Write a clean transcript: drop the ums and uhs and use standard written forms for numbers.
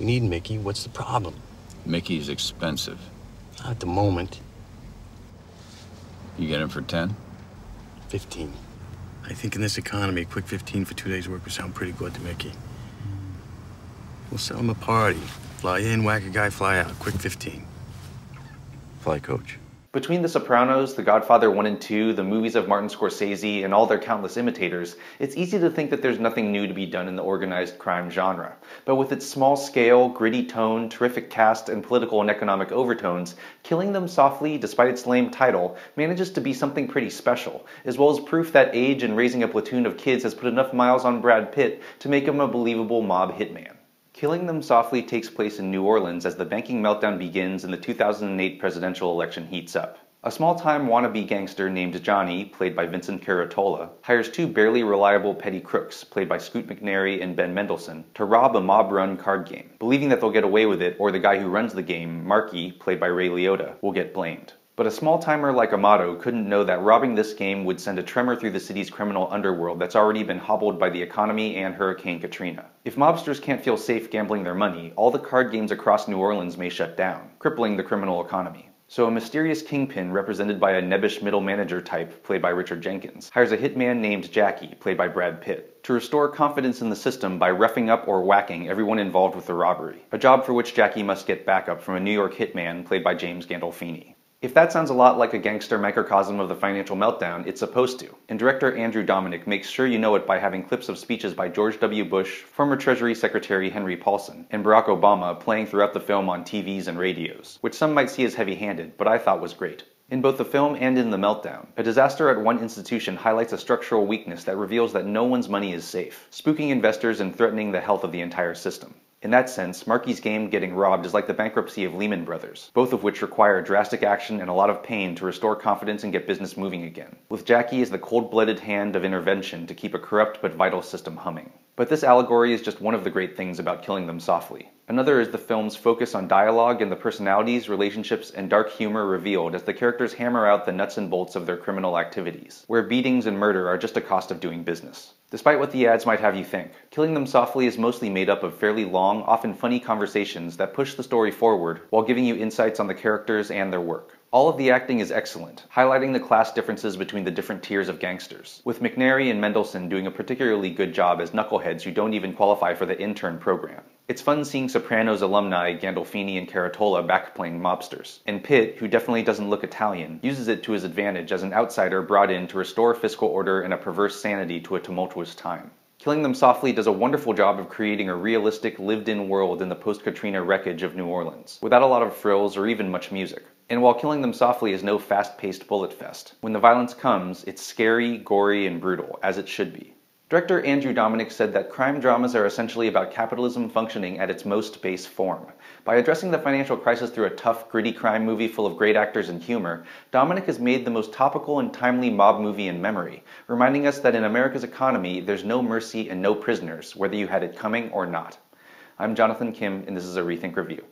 We need Mickey. What's the problem? Mickey's expensive. Not at the moment. You get him for 10? 15. I think in this economy, a quick 15 for 2 days' work would sound pretty good to Mickey. We'll sell him a party. Fly in, whack a guy, fly out. Quick 15. Fly coach. Between The Sopranos, The Godfather 1 and 2, the movies of Martin Scorsese, and all their countless imitators, it's easy to think that there's nothing new to be done in the organized crime genre. But with its small scale, gritty tone, terrific cast, and political and economic overtones, Killing Them Softly, despite its lame title, manages to be something pretty special, as well as proof that age and raising a platoon of kids has put enough miles on Brad Pitt to make him a believable mob hitman. Killing Them Softly takes place in New Orleans as the banking meltdown begins and the 2008 presidential election heats up. A small-time wannabe gangster named Johnny, played by Vincent Curatola, hires two barely reliable petty crooks, played by Scoot McNairy and Ben Mendelsohn, to rob a mob-run card game, believing that they'll get away with it or the guy who runs the game, Marky, played by Ray Liotta, will get blamed. But a small-timer like Amato couldn't know that robbing this game would send a tremor through the city's criminal underworld that's already been hobbled by the economy and Hurricane Katrina. If mobsters can't feel safe gambling their money, all the card games across New Orleans may shut down, crippling the criminal economy. So a mysterious kingpin represented by a nebbish middle manager type, played by Richard Jenkins, hires a hitman named Jackie, played by Brad Pitt, to restore confidence in the system by roughing up or whacking everyone involved with the robbery, a job for which Jackie must get backup from a New York hitman played by James Gandolfini. If that sounds a lot like a gangster microcosm of the financial meltdown, it's supposed to. And director Andrew Dominik makes sure you know it by having clips of speeches by George W. Bush, former Treasury Secretary Henry Paulson, and Barack Obama playing throughout the film on TVs and radios, which some might see as heavy-handed, but I thought was great. In both the film and in The Meltdown, a disaster at one institution highlights a structural weakness that reveals that no one's money is safe, spooking investors and threatening the health of the entire system. In that sense, Marky's game getting robbed is like the bankruptcy of Lehman Brothers, both of which require drastic action and a lot of pain to restore confidence and get business moving again, with Jackie as the cold-blooded hand of intervention to keep a corrupt but vital system humming. But this allegory is just one of the great things about Killing Them Softly. Another is the film's focus on dialogue and the personalities, relationships, and dark humor revealed as the characters hammer out the nuts and bolts of their criminal activities, where beatings and murder are just a cost of doing business. Despite what the ads might have you think, Killing Them Softly is mostly made up of fairly long, often funny conversations that push the story forward while giving you insights on the characters and their work. All of the acting is excellent, highlighting the class differences between the different tiers of gangsters, with McNairy and Mendelsohn doing a particularly good job as knuckleheads who don't even qualify for the intern program. It's fun seeing Sopranos alumni Gandolfini and Curatola back playing mobsters, and Pitt, who definitely doesn't look Italian, uses it to his advantage as an outsider brought in to restore fiscal order and a perverse sanity to a tumultuous time. Killing Them Softly does a wonderful job of creating a realistic, lived-in world in the post-Katrina wreckage of New Orleans, without a lot of frills or even much music. And while Killing Them Softly is no fast-paced bullet fest, when the violence comes, it's scary, gory, and brutal, as it should be. Director Andrew Dominik said that crime dramas are essentially about capitalism functioning at its most base form. By addressing the financial crisis through a tough, gritty crime movie full of great actors and humor, Dominik has made the most topical and timely mob movie in memory, reminding us that in America's economy, there's no mercy and no prisoners, whether you had it coming or not. I'm Jonathan Kim, and this is a Rethink Review.